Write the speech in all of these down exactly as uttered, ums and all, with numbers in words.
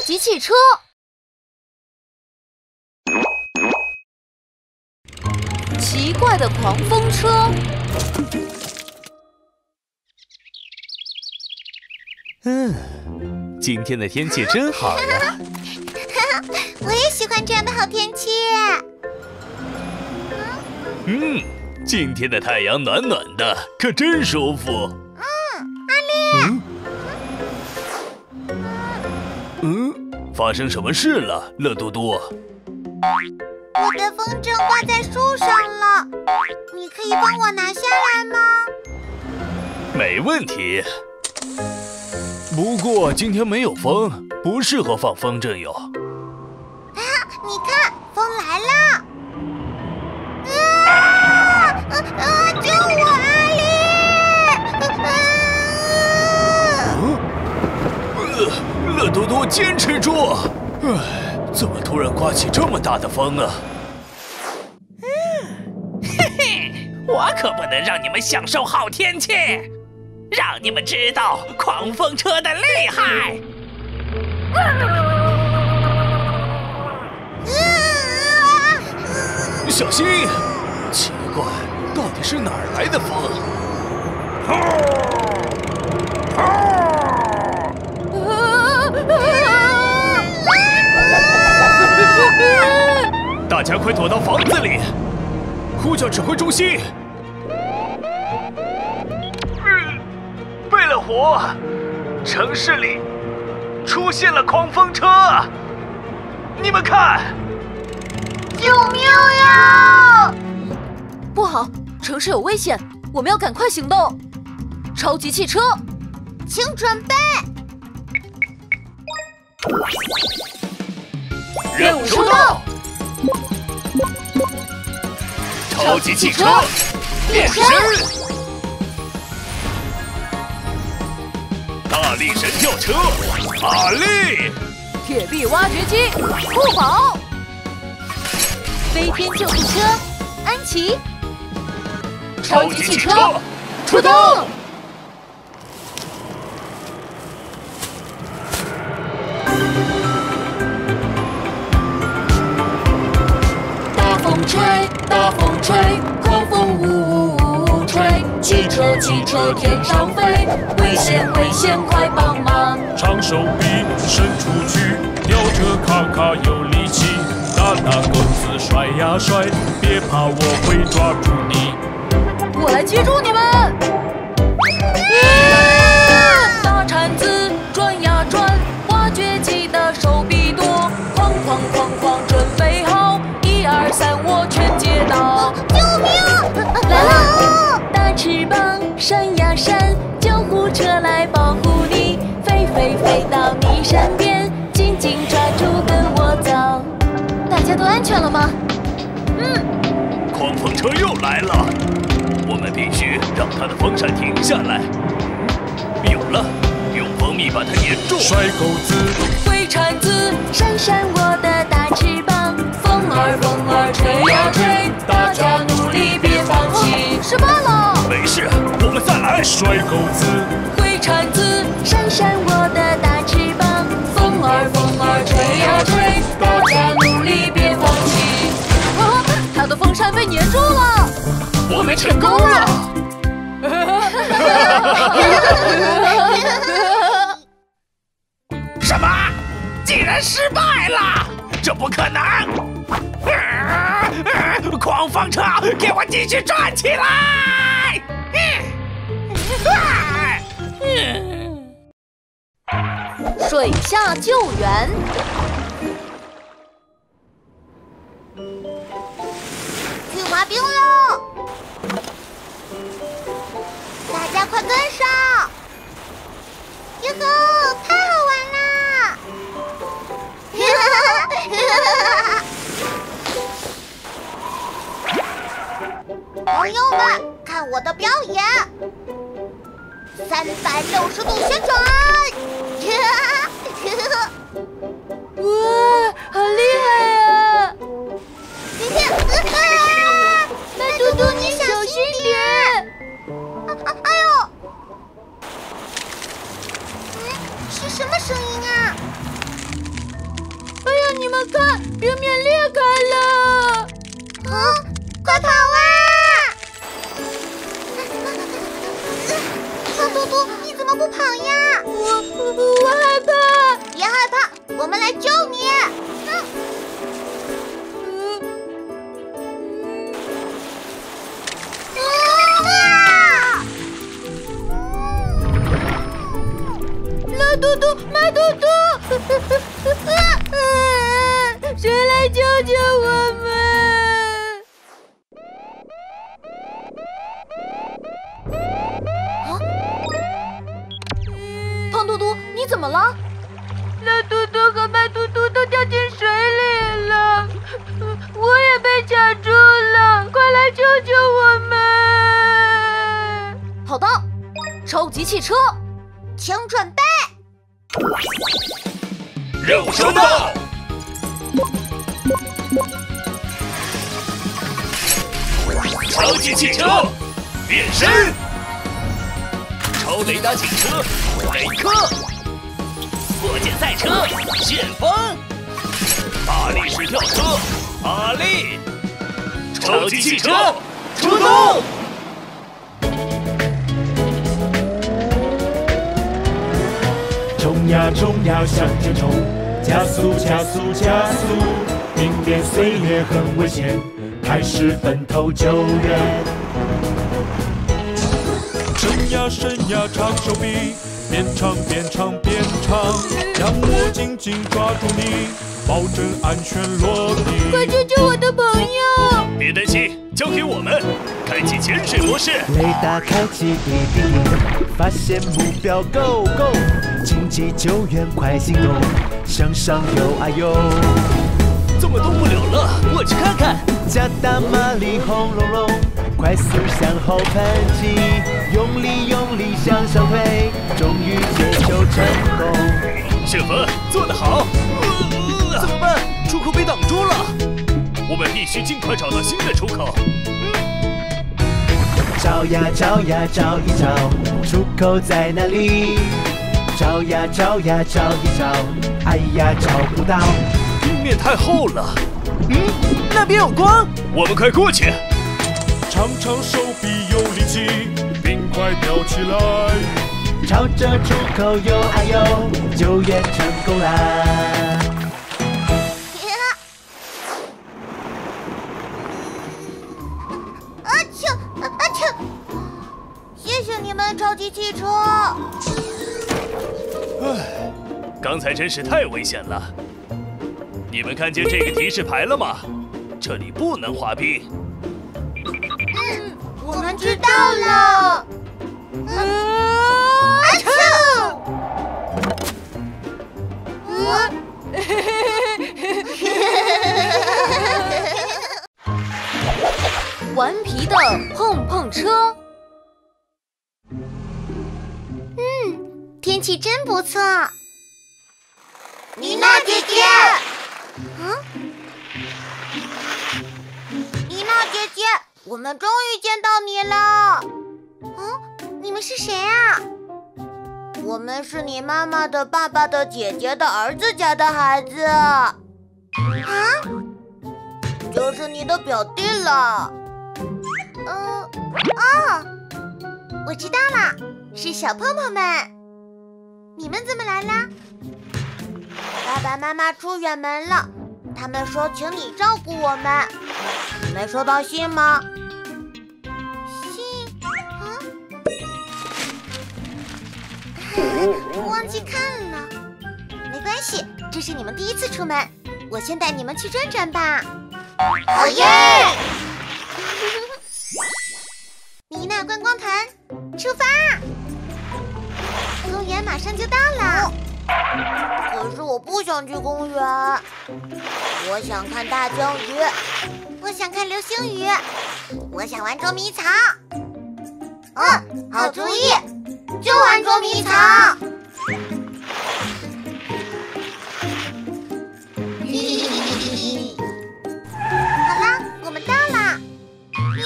超级汽车。奇怪的狂风车。嗯，今天的天气真好呀！我也喜欢这样的好天气。嗯，今天的太阳暖暖的，可真舒服。嗯，阿丽。嗯 发生什么事了，乐嘟嘟？我的风筝挂在树上了，你可以帮我拿下来吗？没问题。不过今天没有风，不适合放风筝哟。啊，你看，风来了！啊啊啊！救我，阿丽！啊！嗯。 乐嘟嘟，坚持住！唉，怎么突然刮起这么大的风啊？嗯，嘿嘿，我可不能让你们享受好天气，让你们知道狂风车的厉害！小心！奇怪，到底是哪儿来的风？啊啊 大家快躲到房子里！呼叫指挥中心！贝勒湖，城市里出现了狂风车，你们看！救命呀！不好，城市有危险，我们要赶快行动！超级汽车，请准备！ 任务出动！超级汽车变身！大力神跳车，阿力！铁臂挖掘机，酷宝！飞天救护车，安琪！超级汽车出动！ 大风吹，狂风呜呜呜吹，汽车汽车天上飞，危险危险快帮忙！长手臂伸出去，吊着卡卡有力气，打打滚子甩呀甩，别怕我会抓住你，我来接住你们！啊、大铲子转呀转，挖掘机的手臂多，哐哐哐哐准备好。 一二三，我全接到！救命！来了！大翅膀扇呀扇，救护车来保护你，飞飞飞到你身边，紧紧抓住，跟我走。大家都安全了吗？嗯。狂风车又来了，我们必须让它的风扇停下来。有了，用蜂蜜把它粘住。甩钩子，挥铲子，扇扇我的大翅膀。 风儿风儿吹呀吹，大家努力别放弃。失败了，没事，我们再来。甩钩子，挥铲子，扇扇我的大翅膀。风儿风儿吹呀吹，大家努力别放弃。啊，他的风扇被粘住了，我们成功了。什么？竟然失败了？这不可能！ 啊啊、狂风车，给我继续转起来！啊啊、水下救援，去滑冰喽！大家快跟上！哟呵，太好玩啦！哈哈哈！ 朋友们，看我的表演！三百六十度旋转！哇，好厉害呀！麦嘟嘟，你小心点！啊哎呦！嗯，是什么声音啊？你们看，冰面裂开了！啊，快跑啊！胖嘟嘟，你怎么不跑呀？我我害怕。别害怕，我们来救你。嗯。 嘟嘟，马嘟嘟，谁来救救我们？啊！胖嘟嘟，你怎么了？那嘟嘟和马嘟嘟都掉进水里了，我也被卡住了，快来救救我们！好的，超级汽车，请准备。 任务收到！超级汽车变身，超雷达警车雷克，火箭赛车旋风，巴黎式跳车巴黎，超级汽车出动！ 冲呀冲呀向前冲，加速加速加速！冰面碎裂很危险，开始分头救人。伸呀伸呀长手臂，变长变长变长，让我紧紧抓住你，保证安全落地。快救救我的朋友！别担心，交给我们。开启潜水模式。雷达开启地底，发现目标 ，Go Go！ 紧急救援，快行动！向上游啊游！这么动不了了，我去看看。加大马力，轰隆隆！快速向后喷气，用力用力向上推，终于解救成功。旋风做得好！呃、怎么办？出口被挡住了，我们必须尽快找到新的出口。嗯、找呀找呀找一找，出口在哪里？ 找呀找呀找一找，哎呀找不到，冰面太厚了。嗯，那边有光，我们快过去。长长手臂有力气，冰块吊起来，朝着出口游啊游，救援成功啦！啊啾啊啾！谢谢你们，超级汽车。 唉，刚才真是太危险了！你们看见这个提示牌了吗？这里不能滑冰。嗯，我们知道了。啊！啊！顽皮的碰碰车。 天气真不错，妮娜姐姐。嗯，妮娜姐姐，我们终于见到你了。嗯，你们是谁啊？我们是你妈妈的爸爸的姐姐的儿子家的孩子。啊？就是你的表弟了。嗯、呃，哦，我知道了，是小碰碰们。 你们怎么来啦？爸爸妈妈出远门了，他们说请你照顾我们。你们收到信吗？信？啊？我忘记看了。没关系，这是你们第一次出门，我先带你们去转转吧。好耶！妮娜观光团，出发！ 公园马上就到了，可是我不想去公园，我想看大江鱼，我想看流星雨，我想玩捉迷藏。嗯，好主意，就玩捉迷藏。好啦，我们到了。咦，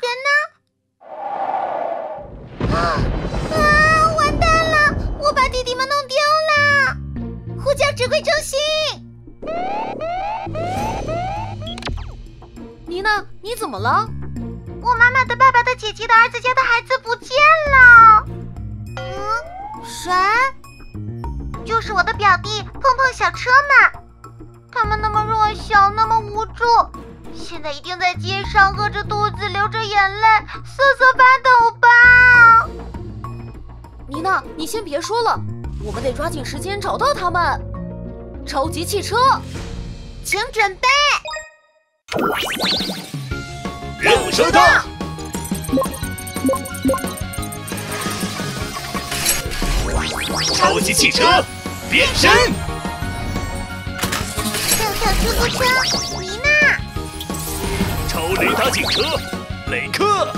人呢？啊！ 弟弟们弄丢了，呼叫指挥中心。你怎么了？我妈妈的爸爸的姐姐的儿子家的孩子不见了。嗯，谁？就是我的表弟碰碰小车嘛。他们那么弱小，那么无助，现在一定在街上饿着肚子，流着眼泪，瑟瑟发抖吧。妮娜，你先别说了，我们得抓紧时间找到他们。超级汽车，请准备。 任务收到。超级汽车变身。跳跳出租车，妮娜。超雷达警车，雷克。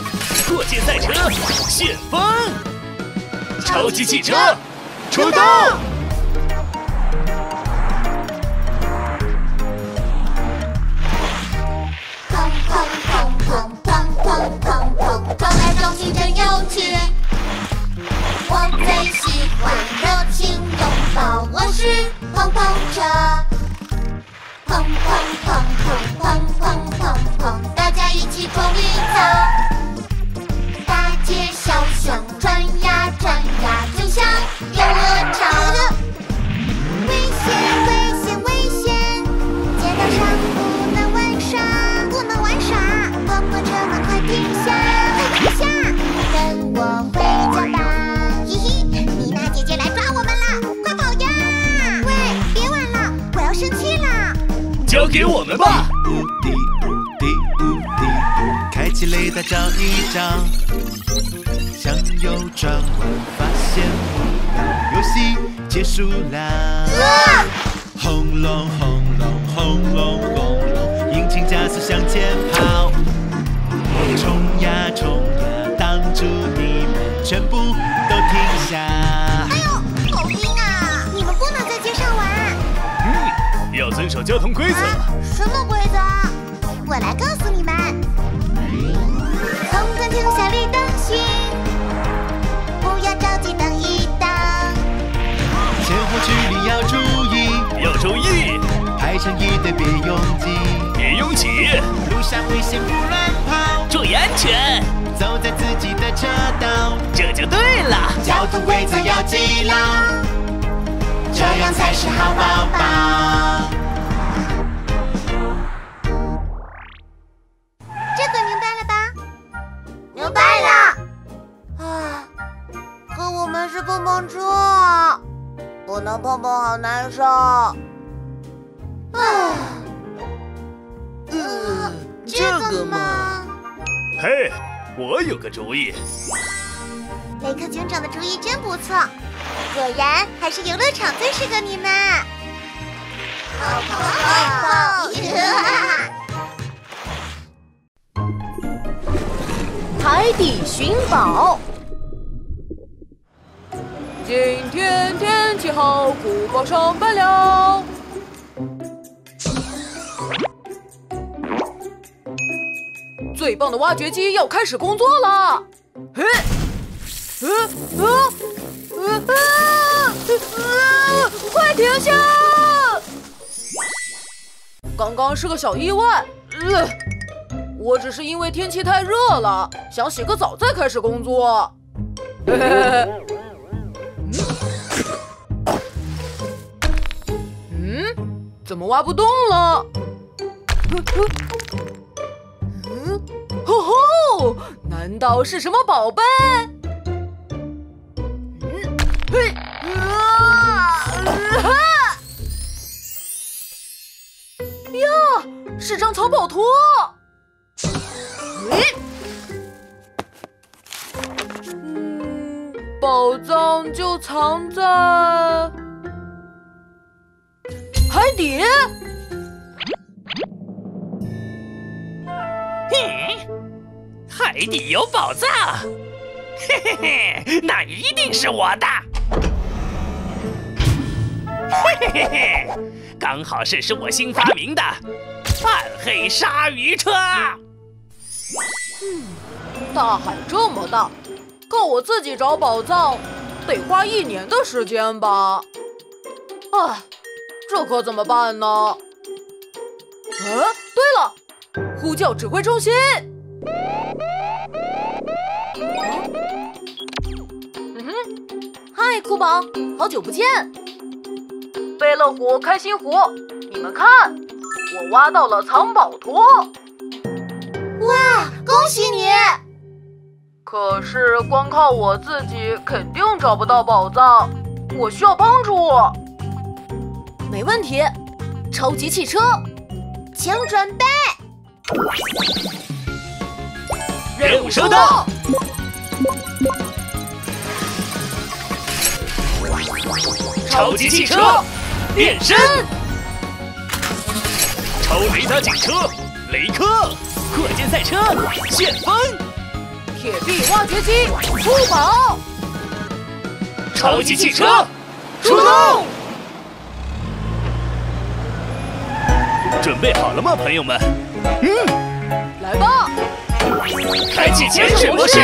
过界赛车，旋风。超级汽车出动。 给我们吧！开启雷达找一找，向右转弯发现游戏结束啦！轰隆轰隆轰隆轰隆，引擎加速向前跑，冲呀冲呀，挡住你们全部都停下！哎呦，好晕啊！你们不能在街上玩。嗯。 要遵守交通规则、啊。什么规则？我来告诉你们。红灯停下，绿灯行，不要着急等一等。前后距离要注意，要注意。排成一队别拥挤，别拥挤。路上危险不乱跑，注意安全。走在自己的车道，这就对了。交通规则要记牢。 这样才是好宝宝。这个明白了吧？明白了。啊，可我们是碰碰车啊，不能碰碰，好难受。啊，嗯，这个嘛。嘿，我有个主意。雷克警长的主意真不错。 果然还是游乐场最适合你们。泡泡泡泡！海底寻宝。今天天气好，古宝上班了。最棒的挖掘机要开始工作了。嘿，嗯嗯。啊 啊啊！快停下！刚刚是个小意外，呃，我只是因为天气太热了，想洗个澡再开始工作。嘿嘿嗯，怎么挖不动了？嗯，吼吼，难道是什么宝贝？ 嘿，啊啊！呀，是张藏宝图。嗯，宝藏就藏在海底。嘿，海底有宝藏，嘿嘿嘿，那一定是我的。 嘿嘿嘿嘿，刚好试试我新发明的暗黑鲨鱼车。嗯，大海这么大，靠我自己找宝藏，得花一年的时间吧。哎，这可怎么办呢？嗯、啊，对了，呼叫指挥中心。嗯哼，嗨，酷宝，好久不见！贝乐虎、开心虎，你们看，我挖到了藏宝图。哇，恭喜你！可是光靠我自己肯定找不到宝藏，我需要帮助。没问题，超级汽车，请准备。 任务收到！超级汽车变身，超雷达警车雷克，火箭赛车旋风，铁臂挖掘机酷宝，超级汽车出动！准备好了吗，朋友们？ 嗯，来吧！开启潜水模式。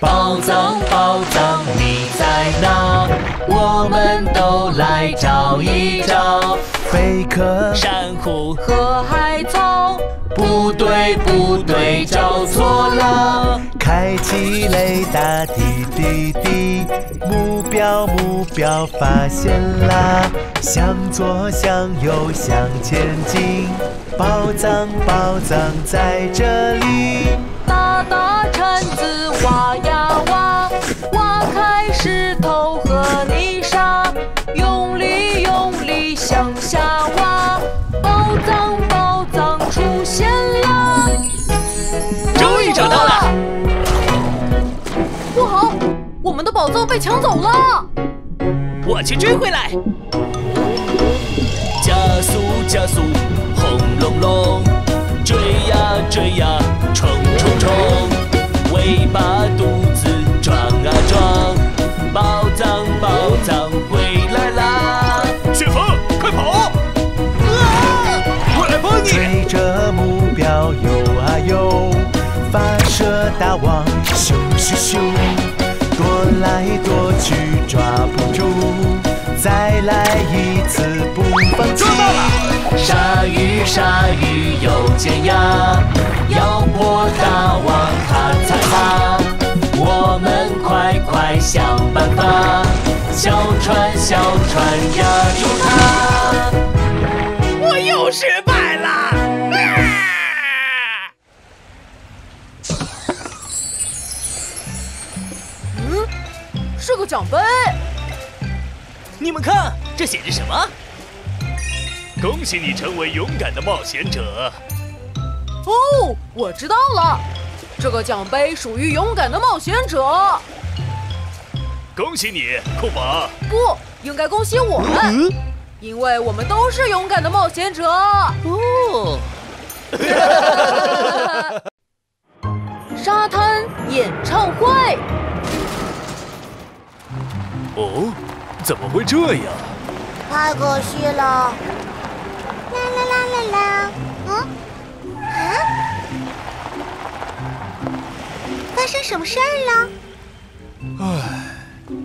宝藏，宝藏你在哪？我们都来找一找。贝壳、珊瑚和海草。不对，不对，找错了。开启雷达，滴滴滴，目标，目标发现啦！向左，向右，向前进。 宝藏，宝藏在这里！大大铲子挖呀挖，挖开石头和泥沙，用力用力向下挖，宝藏，宝藏出现啦！终于找到了！不好，我们的宝藏被抢走了！我去追回来！加速，加速！ 轰隆，追呀追呀，冲冲冲！尾巴肚子撞啊撞，宝藏宝藏回来啦！旋风，快跑！啊！我来帮你！追着目标游啊游，发射大网，咻咻咻，躲来躲去抓不住。 再来一次，不放弃！鲨鱼，鲨鱼有尖牙，咬破大网哈擦擦。我们快快想办法，小船，小船压住它！我又失败了！啊、嗯，是个奖杯。 你们看，这写着什么？恭喜你成为勇敢的冒险者。哦，我知道了，这个奖杯属于勇敢的冒险者。恭喜你，酷宝。不应该恭喜我们，嗯、因为我们都是勇敢的冒险者。哦。沙滩演唱会。哦。 怎么会这样？太可惜了！啦啦啦啦啦！嗯啊！发生什么事儿了？唉，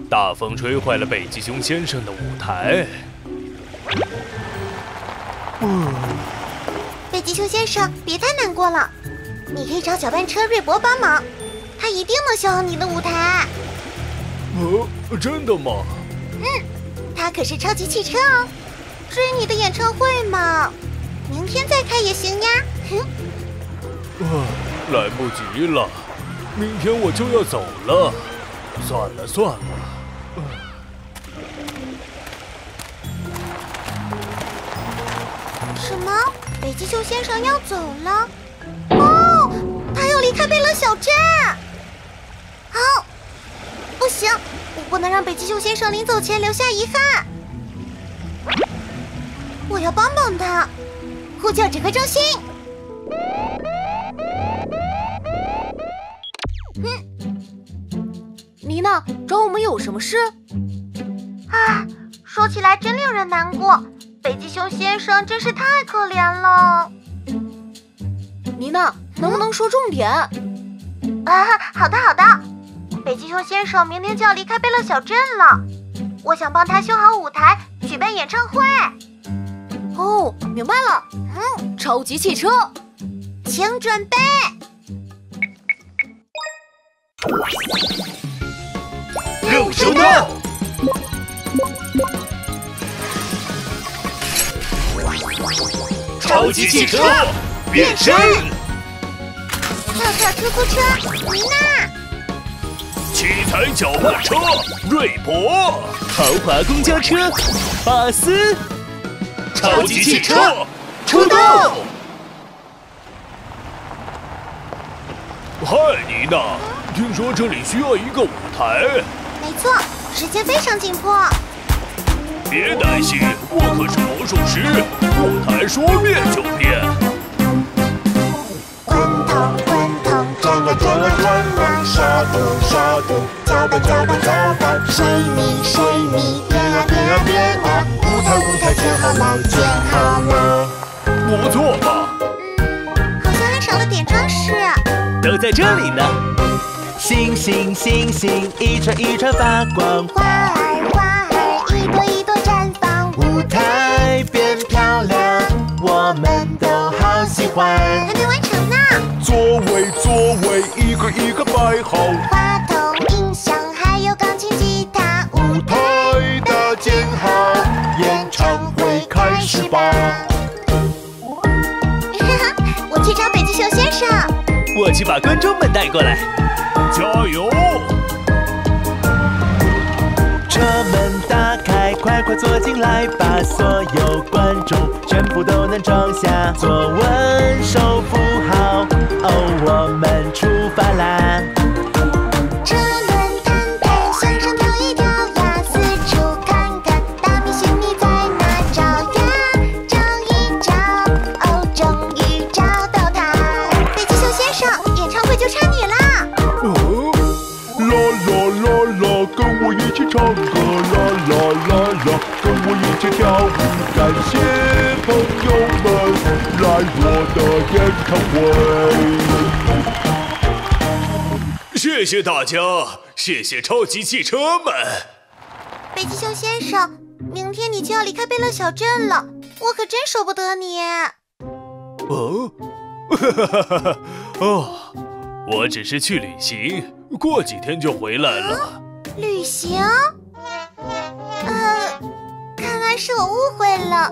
大风吹坏了北极熊先生的舞台。嗯。北极熊先生，别太难过了，你可以找搅拌车瑞博帮忙，他一定能修好你的舞台。哦，真的吗？ 嗯，它可是超级汽车哦。至于你的演唱会嘛，明天再开也行呀。哼。啊，来不及了，明天我就要走了。算了算了。啊、什么？北极熊先生要走了？哦，他要离开贝乐小镇。好、哦，不行。 我不能让北极熊先生临走前留下遗憾，我要帮帮他。呼叫指挥中心。嗯，妮娜，找我们有什么事？唉，说起来真令人难过，北极熊先生真是太可怜了。妮娜，能不能说重点？嗯、啊，好的，好的。 北极熊先生明天就要离开贝乐小镇了，我想帮他修好舞台，举办演唱会。哦，明白了。嗯，超级汽车，请准备。 肉收到！超级汽车变身！特特出租车妮娜，七彩脚踏车瑞博，豪华公交车巴斯，超级汽车出动！嗨，妮娜，听说这里需要一个舞台。 没错，时间非常紧迫。别担心，我可是魔术师，舞台说变就变。滚筒滚筒转啊转啊转啊，沙嘟沙嘟，搅拌搅拌搅拌，水泥水泥，变啊变啊变啊，舞台舞台建好了建好了。不错吧？嗯，好像还少了点装饰。都在这里呢。 星星星星，一串一串发光；花儿花儿，一朵一朵绽放。舞台变漂亮，我们都好喜欢。还没完成呢！座位座位，一个一个摆好。话筒、音响，还有钢琴、吉他。舞台搭建好，演唱会开始吧！我去找北极熊先生。我去把观众们带过来。 加油！车门打开，快快坐进来，把所有观众全部都能装下。做文手扶好，哦，我们出发啦！车门摊开，向上跳一跳呀，四处看看，大明星你在哪找呀？找一找，哦，终于找到它。北极熊先生，演唱会就差你了。 跟我一起唱歌，啦啦啦啦！跟我一起跳舞，感谢朋友们来我的演唱会。谢谢大家，谢谢超级汽车们。北极熊先生，明天你就要离开贝勒小镇了，我可真舍不得你。哦，哈哈哈哈！哦，我只是去旅行，过几天就回来了。啊 旅行？呃，看来是我误会了。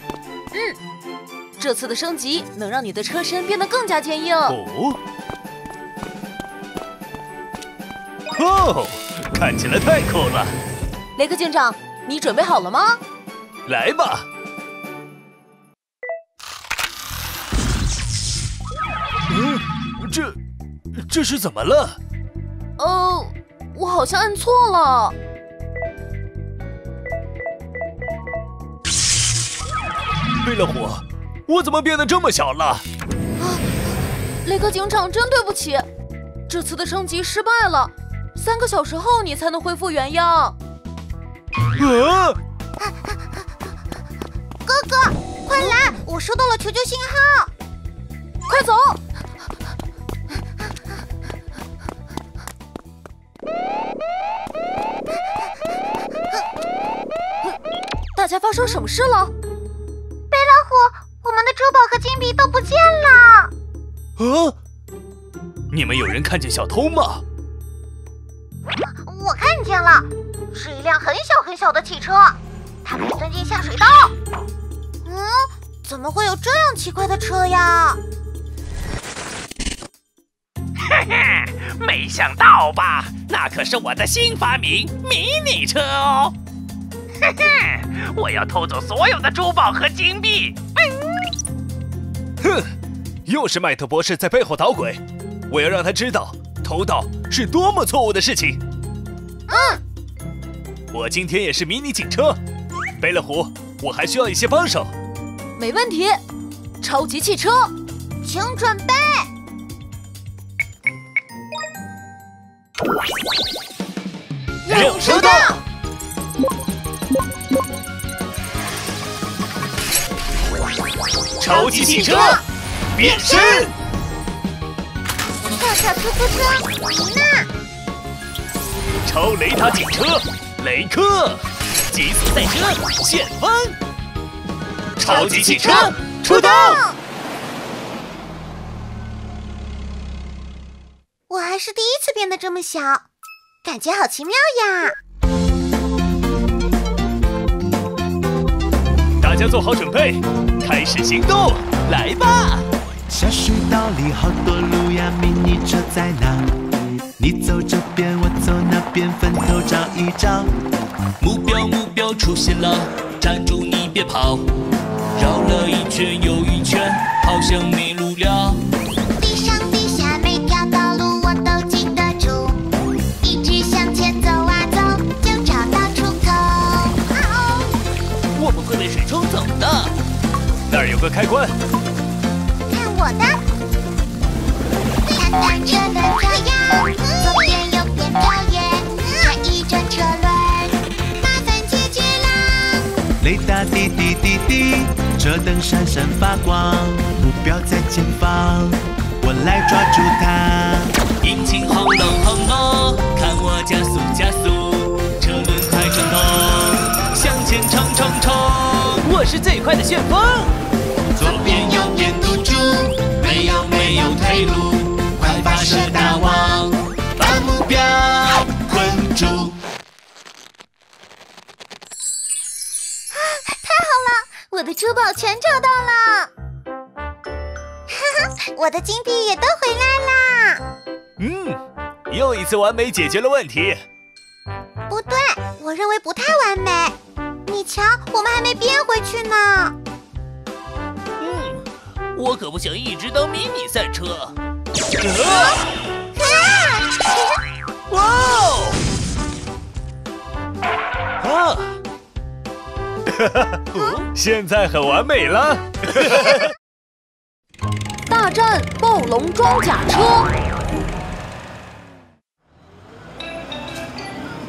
嗯，这次的升级能让你的车身变得更加坚硬。哦，哦，看起来太酷了！雷克警长，你准备好了吗？来吧！嗯，这这是怎么了？ 哦， uh, 我好像按错了。贝勒狐，我怎么变得这么小了？啊，雷克警长，真对不起，这次的升级失败了，三个小时后你才能恢复原样。啊！哥哥，快来，我收到了求救信号，快走！ 大家发生什么事了？贝勒狐，我们的珠宝和金币都不见了。啊！你们有人看见小偷吗？我看见了，是一辆很小很小的汽车，它被钻进下水道。嗯，怎么会有这样奇怪的车呀？嘿嘿，没想到吧？ 那可是我的新发明——迷你车哦！哼哼，我要偷走所有的珠宝和金币！嗯、哼，又是麦特博士在背后捣鬼！我要让他知道偷盗是多么错误的事情。嗯，我今天也是迷你警车。贝勒狐，我还需要一些帮手。没问题，超级汽车，请准备。任务收到。超级汽车变身。跳跳突突车，妮娜。超雷达警车，雷克。极速赛车，旋风。超级汽车。 出动！我还是第一次变得这么小，感觉好奇妙呀！大家做好准备，开始行动，来吧！小隧道里好多路呀，迷你车在哪？你走这边，我走那边，分头找一找。目标目标出现了，站住你别跑！ 绕了一圈又一圈，好像迷路了。地上地下每条道路我都记得住，一直向前走啊走，就找到出口。啊哦，我们会被水冲走的。那儿有个开关。看我的！看看车的车呀，左边右边表演，转一转车轮，麻烦解决啦。雷达滴滴滴滴。 车灯闪闪发光，目标在前方，我来抓住它。引擎轰隆轰隆，看我加速加速，车轮快转动，向前冲冲冲！我是最快的旋风。左边右边堵住，没有没有退路，快发射大王，把目标困住。 我的珠宝全找到了，哈哈，我的金币也都回来啦。嗯，又一次完美解决了问题。不对，我认为不太完美。你瞧，我们还没变回去呢。嗯，我可不想一直当迷你赛车。啊！哇哦！啊！ 现在很完美了。大战暴龙装甲车！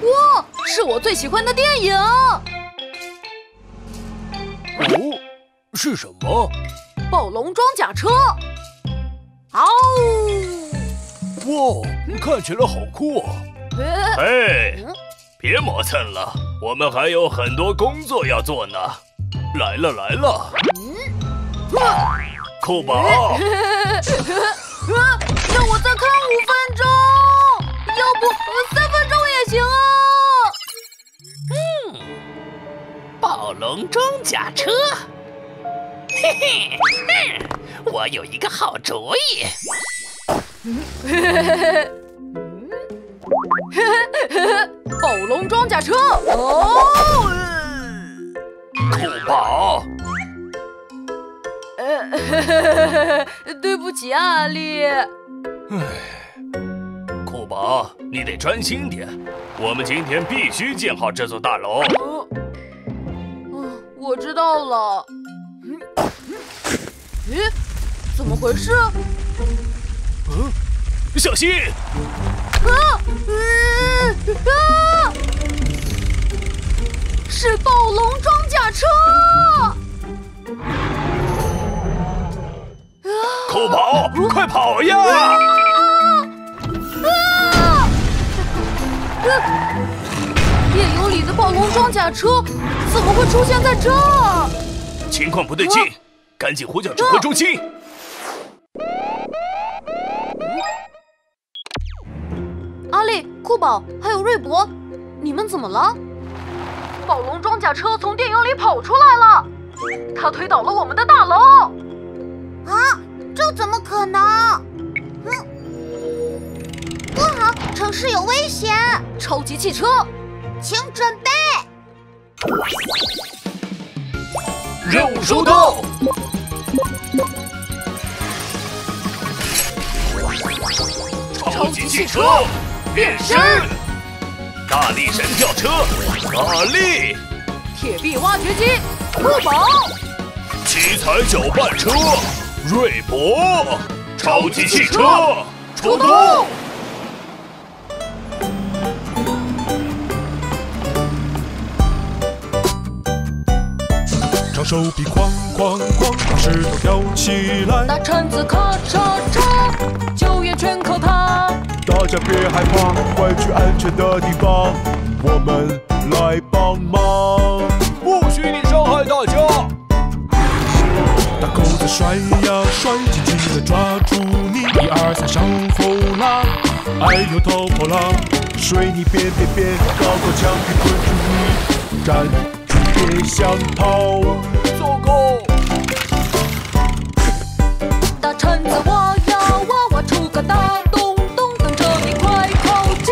哇，是我最喜欢的电影。哦，是什么？暴龙装甲车。嗷、哦！哇，看起来好酷啊！哎。哎 别磨蹭了，我们还有很多工作要做呢。来了来了，酷宝，让我再看五分钟，要不三分钟也行啊。嗯，暴龙装甲车，嘿嘿，嗯，我有一个好主意。嘿嘿嘿嘿。 暴龙装甲车哦，酷宝，呃，对不起啊，阿力。唉，酷宝，你得专心点，我们今天必须建好这座大楼。嗯，我知道了。咦，怎么回事？嗯，小心！ 啊！啊！是暴龙装甲车！酷宝，快跑呀！啊！啊！电影里的暴龙装甲车怎么会出现在这儿？情况不对劲，赶紧呼叫指挥中心。 阿力、酷宝还有瑞博，你们怎么了？暴龙装甲车从电影里跑出来了，它推倒了我们的大楼。啊，这怎么可能？嗯，不好，城市有危险！超级汽车，请准备。任务收到。超级汽车。 变身！大力神跳车，阿力！铁臂挖掘机，酷宝！奇才搅拌车、瑞博、超级汽车出动！长手臂哐哐哐，把石头挑起来。大铲子咔嚓嚓，就也全靠它。大家别害怕，快去安全的地方，我们来帮忙。不许你伤害大家！ 大钩子甩呀甩，紧紧地抓住你！一二三，向后拉，哎呦头破浪，水泥边边边，高高墙壁困住你，站住别想逃！糟糕！大铲子挖呀挖，挖出个大洞洞，等着你快靠近，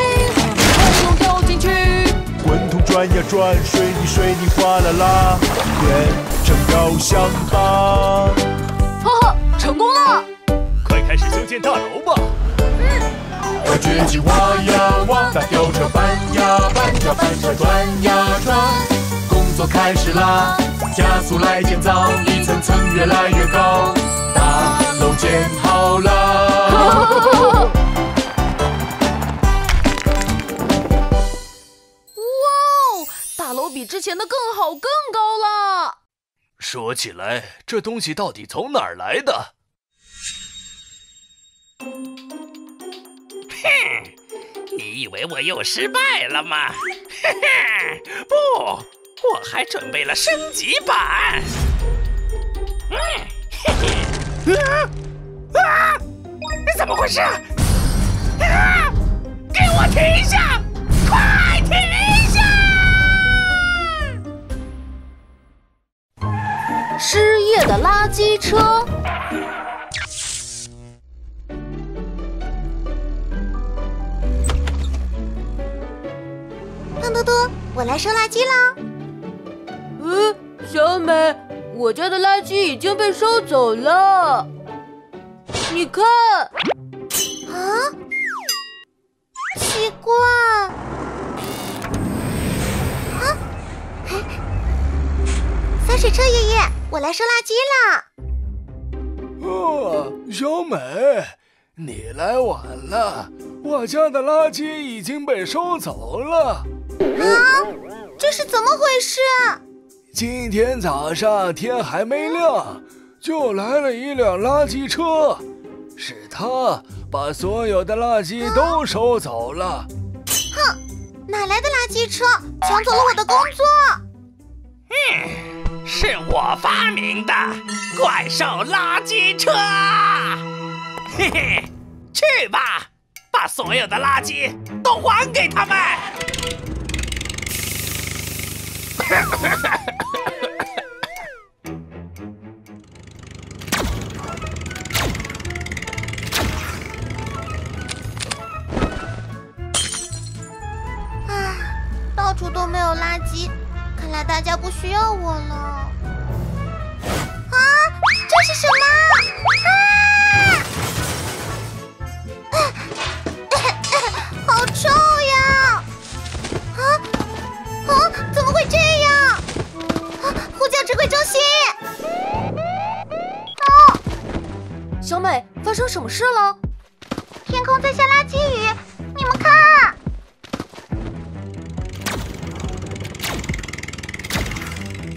快用掉进去！滚筒转呀转，水泥水泥哗啦啦，变成雕像吧！ 成功了！快开始修建大楼吧！嗯，大掘机挖呀挖，大吊车搬呀搬，要搬上转呀转，工作开始啦！加速来建造，一层层越来越高，大楼建好了！哇哦，大楼比之前的更好更高了！ 说起来，这东西到底从哪儿来的？哼，你以为我又失败了吗？嘿嘿，不，我还准备了升级版。嗯，嘿嘿，啊啊！怎么回事？啊！给我停下！快停下！ 失业的垃圾车。胖嘟嘟，我来收垃圾啦。嗯，小美，我家的垃圾已经被收走了。你看。啊？奇怪。啊？洒水车爷爷。 我来收垃圾了。哦，小美，你来晚了，我家的垃圾已经被收走了。啊，这是怎么回事？今天早上天还没亮，就来了一辆垃圾车，是他把所有的垃圾都收走了。啊、哼，哪来的垃圾车？抢走了我的工作。嗯。 是我发明的怪兽垃圾车，嘿嘿，去吧，把所有的垃圾都还给他们。唉，到处都没有垃圾。 看来大家不需要我了。啊，这是什么？啊！好臭呀！啊啊！怎么会这样？啊！呼叫指挥中心。哦，小美，发生什么事了？天空在下垃圾雨，你们看。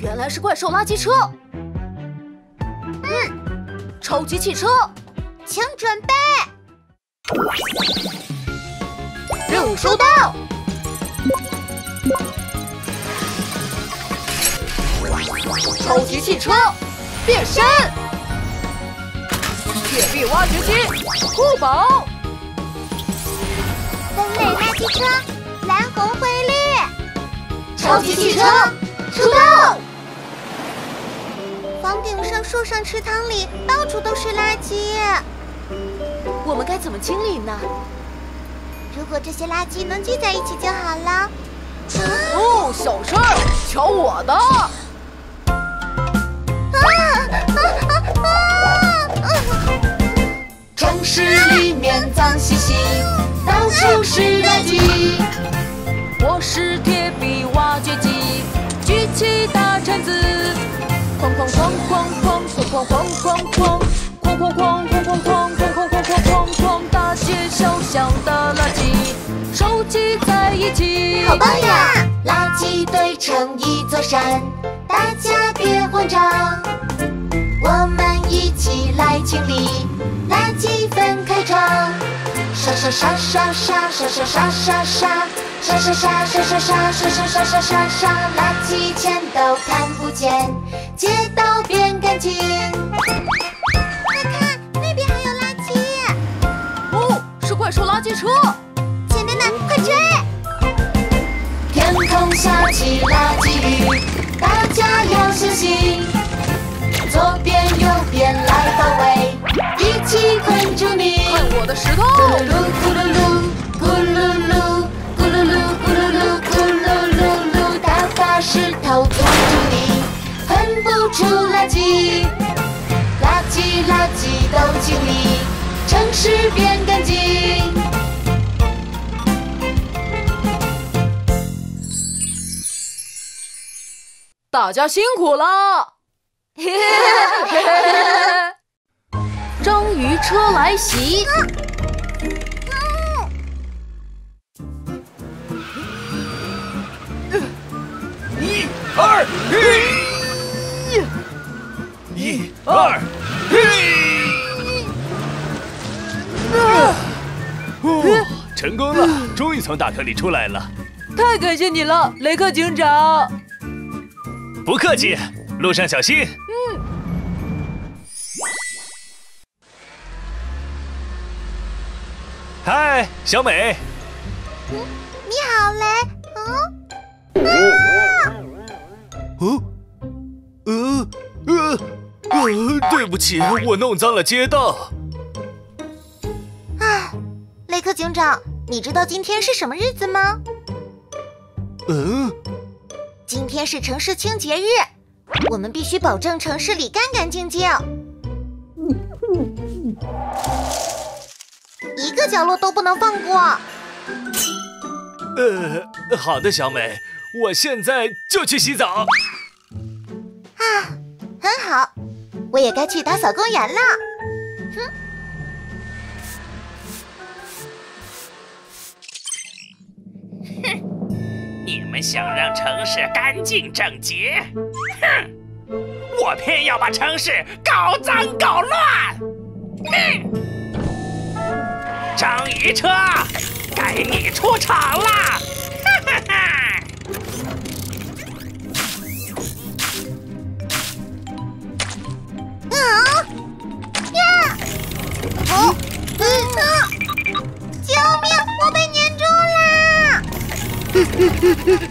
原来是怪兽垃圾车，嗯，超级汽车，请准备。任务收到。超级汽车变身，铁臂挖掘机酷宝，分类垃圾车蓝红灰绿，超级汽车出动。 房顶上、树上、池塘里，到处都是垃圾。我们该怎么清理呢？如果这些垃圾能聚在一起就好了。哦，小事儿，瞧我的！啊啊啊啊！城市里面脏兮兮，到处是垃圾。我是铁臂挖掘机，举起大铲子。 哐哐哐哐哐哐哐哐哐哐哐哐哐哐哐哐哐哐哐，大街小巷的垃圾收集在一起。好棒呀！垃圾堆成一座山，大家别慌张，我们一起来清理，垃圾分开场。沙沙沙沙沙沙沙沙沙沙。 沙沙沙沙沙沙沙沙沙沙沙，垃圾全都看不见，街道变干净。快看，那边还有垃圾！哦，是怪兽垃圾车。前面的，快追！天空下起垃圾雨，大家要小心。左边右边来包围，一起困住你。看我的石头！咕噜咕噜噜，咕噜噜。 石头阻住你，喷不出垃圾，垃圾垃圾都清理，城市变干净。大家辛苦了！章鱼车来袭。 二一，一二一，啊！哦，成功了，终于从大坑里出来了。太感谢你了，雷克警长。不客气，路上小心。嗯。嗨，小美。嗯，你好，雷。嗯。 哦，呃呃呃，对不起，我弄脏了街道。哎，雷克警长，你知道今天是什么日子吗？嗯，今天是城市清洁日，我们必须保证城市里干干净净，一个角落都不能放过。呃，好的，小美。 我现在就去洗澡。啊，很好，我也该去打扫公园了。哼。哼，你们想让城市干净整洁，哼，我偏要把城市搞脏搞乱。哼，章鱼车，该你出场啦！哈哈哈。 哦，嗯啊！救命！我被粘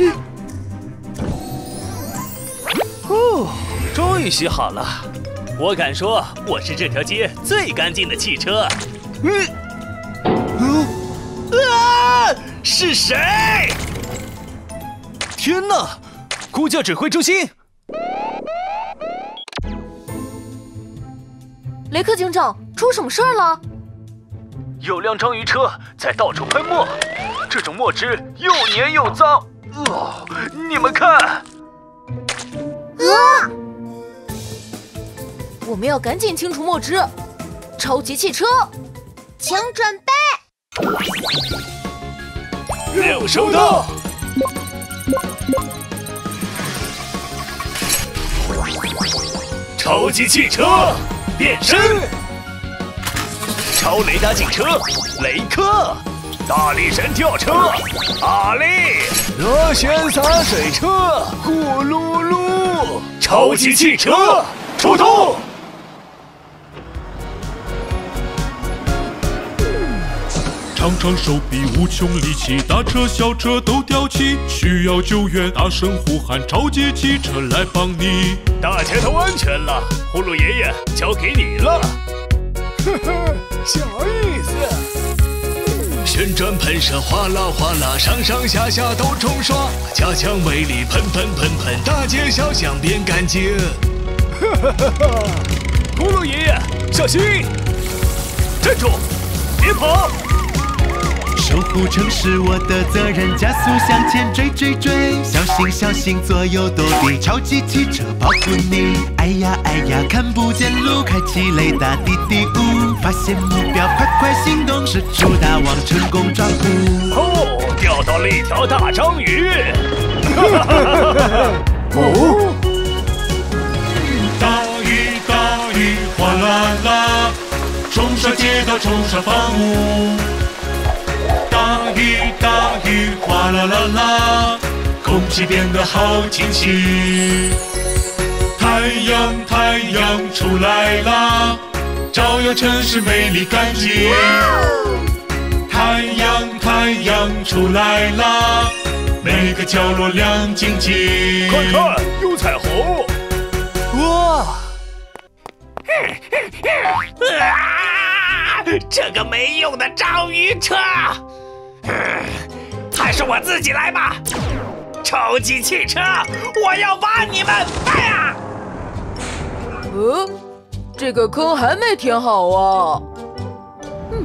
住啦！哦，终于洗好了。我敢说，我是这条街最干净的汽车。嗯，嗯，啊！是谁？天哪！呼叫指挥中心。 雷克警长，出什么事儿了？有辆章鱼车在到处喷墨，这种墨汁又黏又脏。哦，你们看！啊！我们要赶紧清除墨汁。超级汽车，请准备。任务收到。超级汽车。 变身，超雷达警车雷克，大力神跳车阿力，螺旋洒水车呼噜噜，超级汽车出动。常常手臂无穷力气，大车小车都掉漆，需要救援，大声呼喊，超级汽车来帮你。大家都安全了，呼噜爷爷交给你了。呵呵，小意思。旋转喷射哗啦哗啦，上上下下都冲刷，加强威力喷喷喷喷，大街小巷变干净。哈哈哈哈！呼噜爷爷，小心！站住！别跑！ 守护城市我的责任，加速向前追追追，小心小心左右躲避，超级汽车保护你，哎呀哎哎呀，看不见路，开启雷达嘀嘀呜，发现目标，快快行动，是出大王成功抓捕。哦，钓到了一条大章鱼。哦，大鱼大鱼哗啦啦，冲刷街道，冲刷房屋。大鱼大鱼哗啦啦啦，空气变得好清新。 太阳，太阳出来啦，照耀城市美丽干净。太阳，太阳出来啦，每个角落亮晶晶。快看，有彩虹！哇！啊！这个没用的章鱼车，嗯，还是我自己来吧。超级汽车，我要把你们哎呀！ 嗯，这个坑还没填好啊！嗯，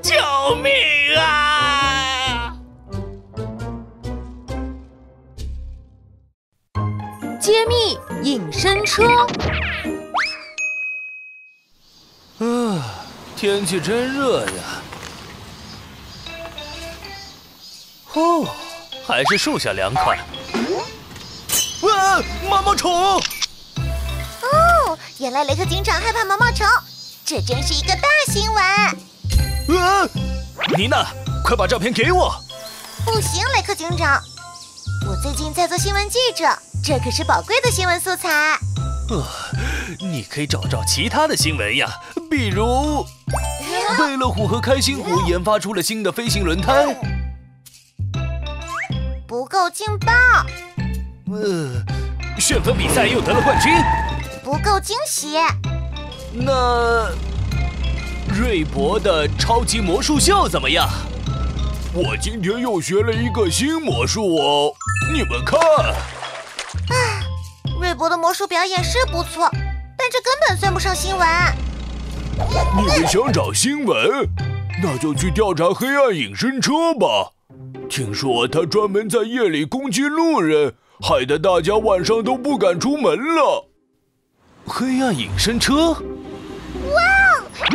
救命啊！揭秘隐身车。啊，天气真热呀！哦，还是树下凉快。 啊！毛毛虫！哦，原来雷克警长害怕毛毛虫，这真是一个大新闻。啊！妮娜，快把照片给我！不行，雷克警长，我最近在做新闻记者，这可是宝贵的新闻素材。呃，你可以找找其他的新闻呀，比如贝乐虎和开心虎研发出了新的飞行轮胎。不够劲爆。 呃，旋风比赛又得了冠军，不够惊喜。那瑞博的超级魔术秀怎么样？我今天又学了一个新魔术哦，你们看。啊，瑞博的魔术表演是不错，但这根本算不上新闻。你们想找新闻，那就去调查黑暗隐身车吧。听说他专门在夜里攻击路人。 害得大家晚上都不敢出门了。黑暗隐身车！哇，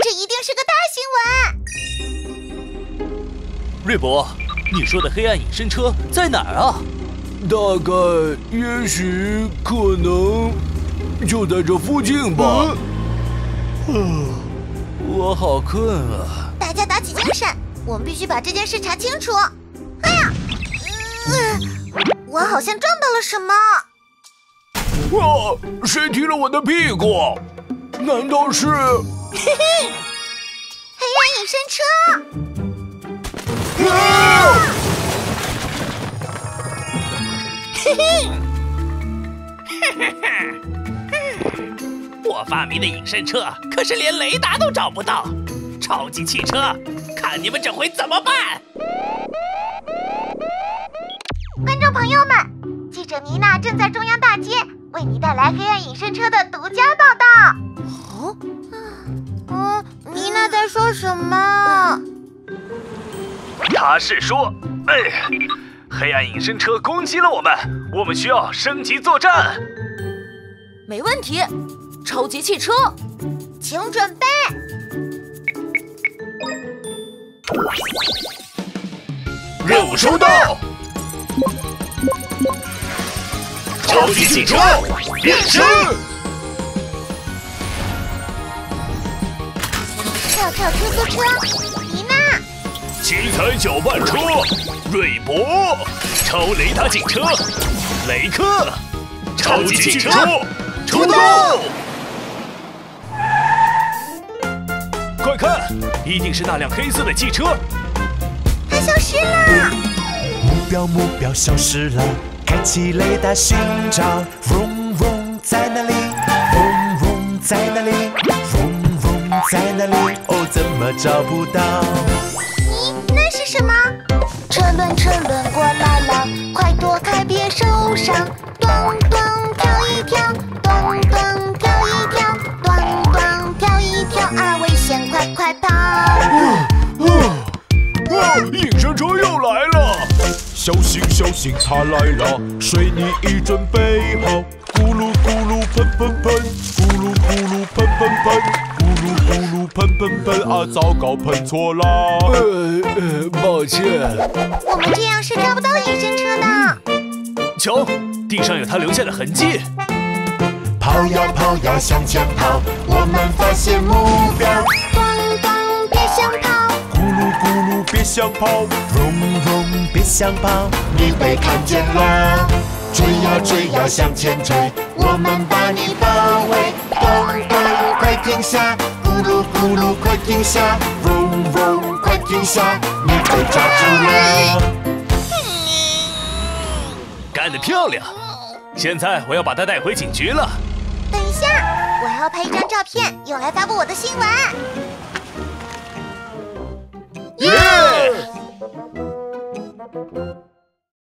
这一定是个大新闻。瑞博，你说的黑暗隐身车在哪儿啊？大概、也许、可能，就在这附近吧。嗯、啊，我好困啊！大家打起精神，我们必须把这件事查清楚。哎呀，嗯、呃。 我好像撞到了什么！哇、啊！谁踢了我的屁股？难道是？嘿嘿，黑暗隐身车！啊、嘿嘿，哈哈哈！我发明的隐身车可是连雷达都找不到，超级汽车，看你们这回怎么办！ 观众朋友们，记者妮娜正在中央大街为您带来黑暗隐身车的独家报道。哦，嗯，妮娜在说什么？她是说，哎，黑暗隐身车攻击了我们，我们需要升级作战。没问题，超级汽车，请准备。任务收到。 超级汽车变身，跳跳出租车，妮娜，七彩搅拌车，瑞博，超雷达警车，雷克，超级汽车出动！快看，一定是那辆黑色的汽车，它消失了。 目标目标消失了，开启雷达寻找。嗡嗡在哪里？嗡嗡在哪里？嗡嗡在哪里？哦，怎么找不到？咦，那是什么？车轮车轮过啦啦，快躲开别受伤。咚咚跳一跳，咚咚跳一跳，咚咚跳一跳啊！危险，快快跑！哇哇哇！隐身车又来了。 消息醒小心它来了，水你已准备好，咕噜咕噜喷喷喷，咕噜咕噜喷喷喷，咕噜咕噜喷喷喷啊！糟糕，喷错啦！呃呃，抱歉。我们这样是抓不到野生车的。瞧，地上有它留下的痕迹。 跑呀跑呀向前跑，我们发现目标。咣咣别想跑，咕噜咕噜别想跑，嗡嗡别想跑，你被看见了。追呀追呀向前追，我们把你包围。咚咚快停下，咕噜咕噜快停下，嗡嗡快停下，你被抓住了。干得漂亮！现在我要把它带回警局了。 等一下，我还要拍一张照片，用来发布我的新闻。耶！